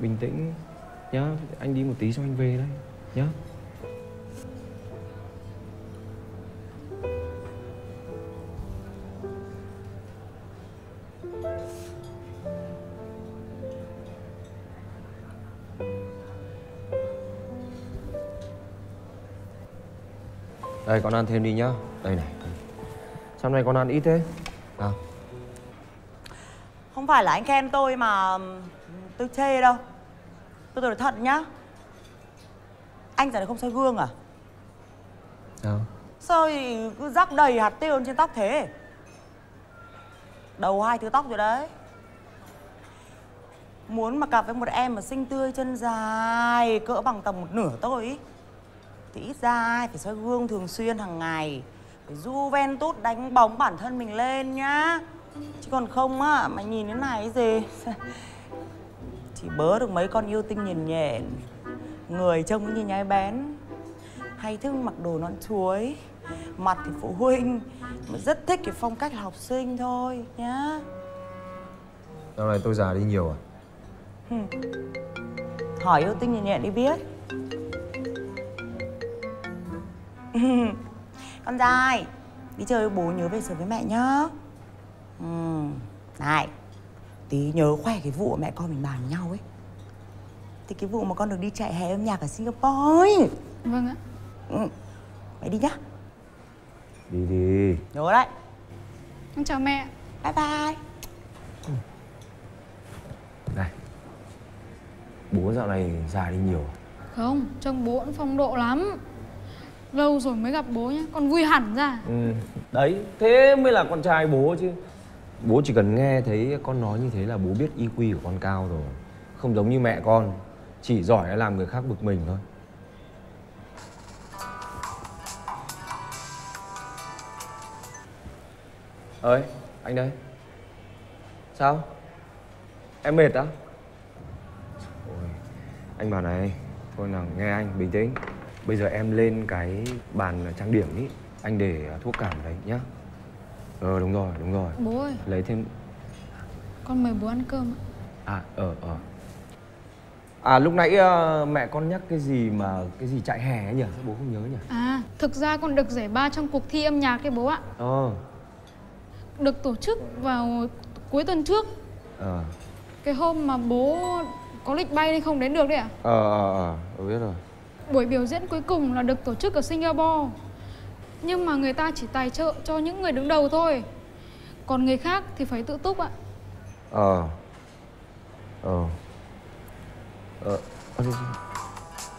bình tĩnh nhá, anh đi một tí xong anh về đấy nhá. Đây, con ăn thêm đi nhá. Đây này. Sao nay con ăn ít thế? À. Không phải là anh khen tôi mà tôi chê đâu. Tôi nói thật nhá. Anh giờ này không soi gương à? Sao? Sao cứ rắc đầy hạt tiêu trên tóc thế? Đầu hai thứ tóc rồi đấy. Muốn mà cặp với một em mà xinh tươi chân dài cỡ bằng tầm một nửa tôi ý, thì ít ra phải soi gương thường xuyên hàng ngày, phải Juventus đánh bóng bản thân mình lên nhá. Chứ còn không á, mà nhìn thế này cái gì chỉ bớ được mấy con yêu tinh nhìn nhện, người trông cứ như nhái bén, hay thức mặc đồ nón chuối, mặt thì phụ huynh, mà rất thích cái phong cách là học sinh thôi nhá. Sau này tôi già đi nhiều à? Hỏi yêu tinh nhìn nhện đi biết. Con trai, đi chơi với bố nhớ về sớm với mẹ nhá. Này, tí nhớ khoe cái vụ mẹ con mình bàn với nhau ấy. Thì cái vụ mà con được đi chạy hè âm nhạc ở Singapore ấy. Vâng ạ. Mẹ đi nhá. Đi đi. Nhớ đấy. Con chào mẹ. Bye bye. Này, bố dạo này già đi nhiều à? Không, trông bố cũng phong độ lắm. Lâu rồi mới gặp bố nhá, con vui hẳn ra. Đấy, thế mới là con trai bố chứ. Bố chỉ cần nghe thấy con nói như thế là bố biết IQ của con cao rồi. Không giống như mẹ con, chỉ giỏi làm người khác bực mình thôi. Ơi, anh đây. Sao? Em mệt á? Ôi, anh bảo này, thôi nào nghe anh, bình tĩnh. Bây giờ em lên cái bàn trang điểm ý, anh để thuốc cảm đấy nhá. Đúng rồi, đúng rồi. Bố ơi, lấy thêm. Con mời bố ăn cơm ạ. Lúc nãy mẹ con nhắc cái gì mà cái gì chạy hè ấy nhỉ? Sao bố không nhớ nhỉ? À, thực ra con được giải ba trong cuộc thi âm nhạc đấy bố ạ. Được tổ chức vào cuối tuần trước. Cái hôm mà bố có lịch bay nên không đến được đấy ạ? Biết rồi. Buổi biểu diễn cuối cùng là được tổ chức ở Singapore. Nhưng mà người ta chỉ tài trợ cho những người đứng đầu thôi. Còn người khác thì phải tự túc ạ.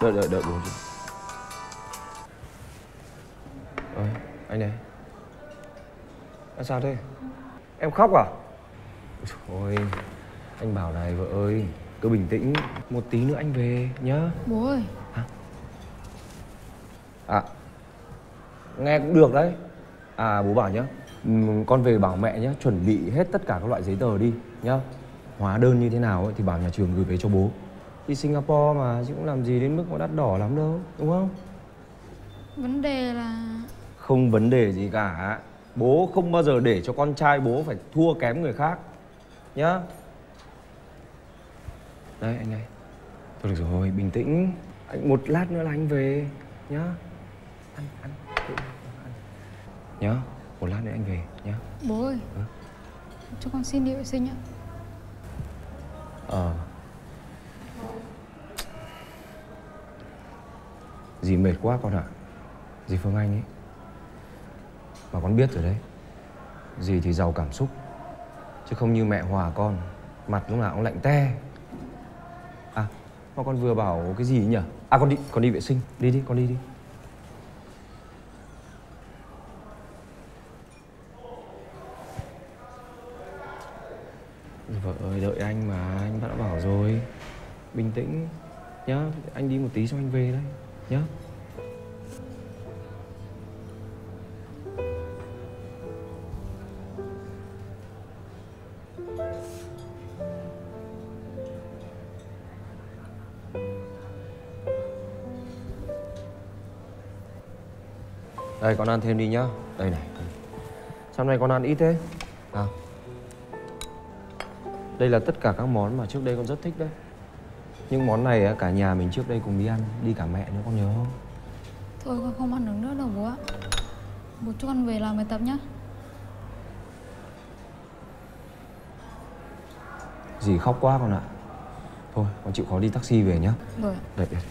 Đợi bố chứ. Anh này. Sao thế? Em khóc à? Ôi, anh bảo này vợ ơi, cứ bình tĩnh. Một tí nữa anh về nhá. Bố ơi. Nghe cũng được đấy. Bố bảo nhá, con về bảo mẹ nhá, chuẩn bị hết tất cả các loại giấy tờ đi nhá. Hóa đơn như thế nào ấy, thì bảo nhà trường gửi về cho bố. Đi Singapore mà chứ cũng làm gì đến mức mà đắt đỏ lắm đâu, đúng không? Vấn đề là... Không vấn đề gì cả. Bố không bao giờ để cho con trai bố phải thua kém người khác nhá. Đây anh này. Thôi được rồi, bình tĩnh. Anh một lát nữa là anh về nhá. Ăn nhá, một lát nữa anh về nhá. Bố ơi, cho con xin đi vệ sinh ạ. Dì mệt quá con ạ. Dì Phương Anh ấy, mà con biết rồi đấy, dì thì giàu cảm xúc, chứ không như mẹ Hòa con, mặt lúc nào cũng lạnh te. Mà con vừa bảo cái gì nhỉ? Con đi vệ sinh. Con đi. Vợ ơi, đợi anh mà, anh đã bảo rồi. Bình tĩnh nhá, anh đi một tí xong anh về đấy nhá. Đây, con ăn thêm đi nhá. Đây này. Sao nay con ăn ít thế? Đây là tất cả các món mà trước đây con rất thích đấy. Nhưng món này cả nhà mình trước đây cùng đi ăn, đi cả mẹ nữa, con nhớ không? Thôi con không ăn được nữa đâu bố ạ. Bố cho con về làm bài tập nhá. Dì khóc quá con ạ. Thôi con chịu khó đi taxi về nhá. Rồi. Đây, đây.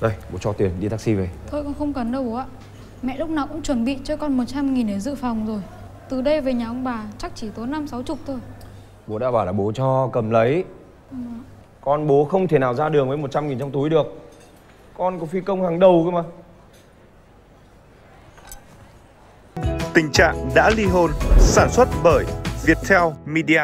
Đây, bố cho tiền đi taxi về. Thôi con không cần đâu bố ạ. Mẹ lúc nào cũng chuẩn bị cho con 100.000 để dự phòng rồi. Từ đây về nhà ông bà chắc chỉ tốn 5-60 thôi. Bố đã bảo là bố cho cầm lấy. Con bố không thể nào ra đường với 100.000 trong túi được. Con có phi công hàng đầu cơ mà. Tình trạng đã ly hôn, sản xuất bởi Viettel Media.